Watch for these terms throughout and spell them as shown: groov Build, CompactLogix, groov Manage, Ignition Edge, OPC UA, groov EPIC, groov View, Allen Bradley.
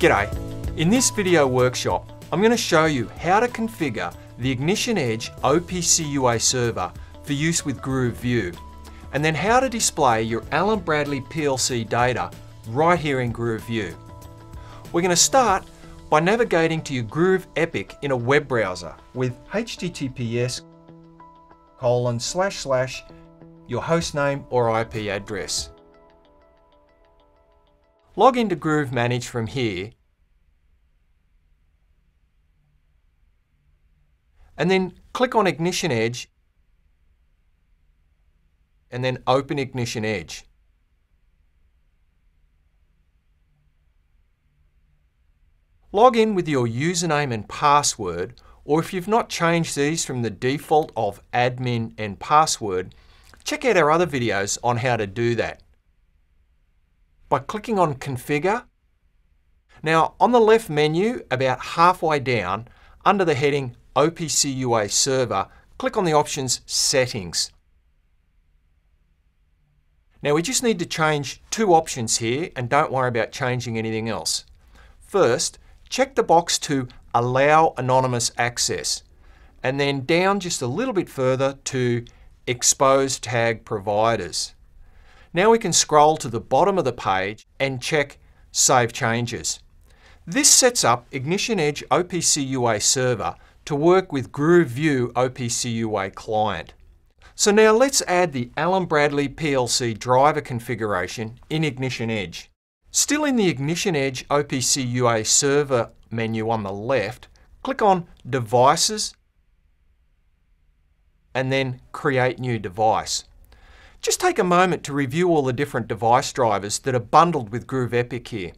G'day! In this video workshop, I'm going to show you how to configure the Ignition Edge OPC UA server for use with groov View, and then how to display your Allen Bradley PLC data right here in groov View. We're going to start by navigating to your groov EPIC in a web browser with https:// your hostname or IP address. Log into groov Manage from here, and then click on Ignition Edge, and then open Ignition Edge. Log in with your username and password, or if you've not changed these from the default of admin and password, check out our other videos on how to do that by clicking on Configure. Now, on the left menu, about halfway down, under the heading OPC UA Server, click on the options Settings. Now we just need to change two options here, and don't worry about changing anything else. First, check the box to Allow Anonymous Access, and then down just a little bit further to Expose Tag Providers. Now we can scroll to the bottom of the page and check Save Changes. This sets up Ignition Edge OPC UA Server to work with groov View OPC UA client. So now let's add the Allen Bradley PLC driver configuration in Ignition Edge. Still in the Ignition Edge OPC UA server menu on the left, click on Devices and then Create New Device. Just take a moment to review all the different device drivers that are bundled with groov EPIC here.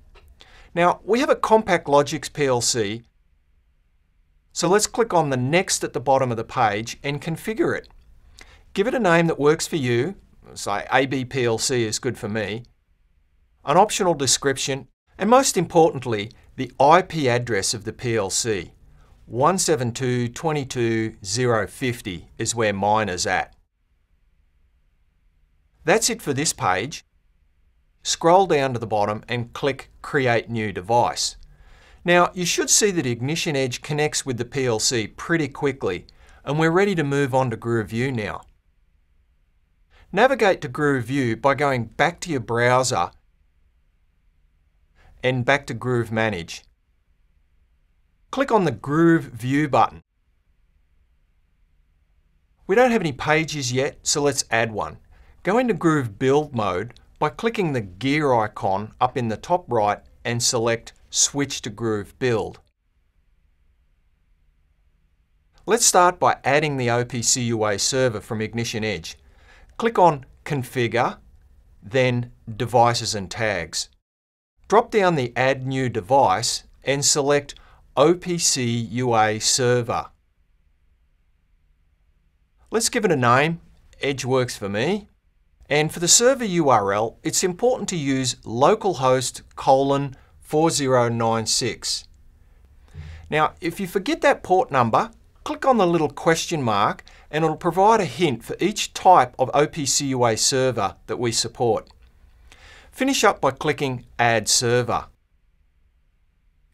Now we have a CompactLogix PLC, so let's click on the next at the bottom of the page and configure it. Give it a name that works for you, say AB PLC is good for me, an optional description, and most importantly, the IP address of the PLC. 172.22.0.50 is where mine is at. That's it for this page. Scroll down to the bottom and click Create New Device. Now you should see that Ignition Edge connects with the PLC pretty quickly, and we're ready to move on to groov View now. Navigate to groov View by going back to your browser and back to groov Manage. Click on the groov View button. We don't have any pages yet, so let's add one. Go into groov Build mode by clicking the gear icon up in the top right and select Switch to groov Build. Let's start by adding the OPC UA server from Ignition Edge. Click on Configure, then Devices and Tags. Drop down the Add New Device and select OPC UA Server. Let's give it a name. Edge works for me. And for the server URL, it's important to use localhost:4096. Now, if you forget that port number, click on the little question mark and it'll provide a hint for each type of OPC UA server that we support. Finish up by clicking Add Server.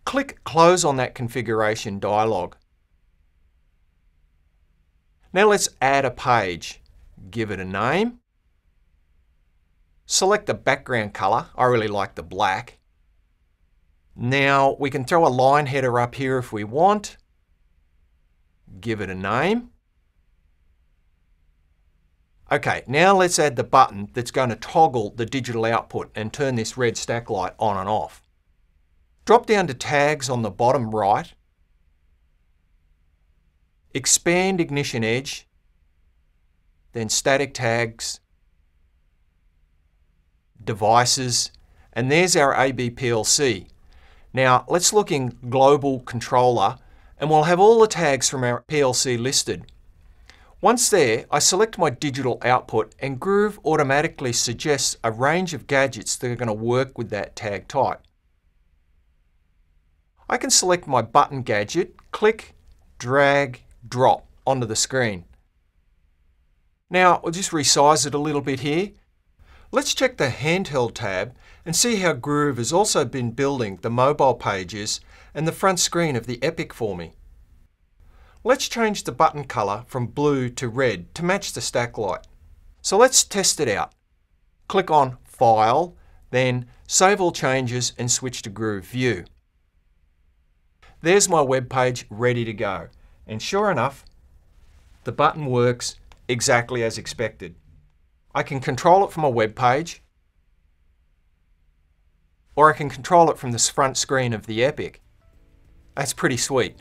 Click Close on that configuration dialog. Now let's add a page. Give it a name. Select the background color. I really like the black. Now we can throw a line header up here if we want. Give it a name. Okay, now let's add the button that's going to toggle the digital output and turn this red stack light on and off. Drop down to Tags on the bottom right. Expand Ignition Edge. Then Static Tags. Devices. And there's our AB PLC. Now let's look in Global Controller and we'll have all the tags from our PLC listed. Once there, I select my digital output and groov automatically suggests a range of gadgets that are going to work with that tag type. I can select my button gadget, click, drag, drop onto the screen. Now we'll just resize it a little bit here. Let's check the Handheld tab and see how groov has also been building the mobile pages and the front screen of the EPIC for me. Let's change the button colour from blue to red to match the stack light. So let's test it out. Click on File, then Save All Changes and switch to groov View. There's my web page ready to go. And sure enough, the button works exactly as expected. I can control it from a web page, or I can control it from this front screen of the EPIC. That's pretty sweet.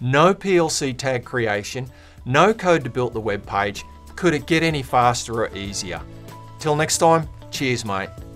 No PLC tag creation, no code to build the web page. Could it get any faster or easier? Till next time, cheers mate.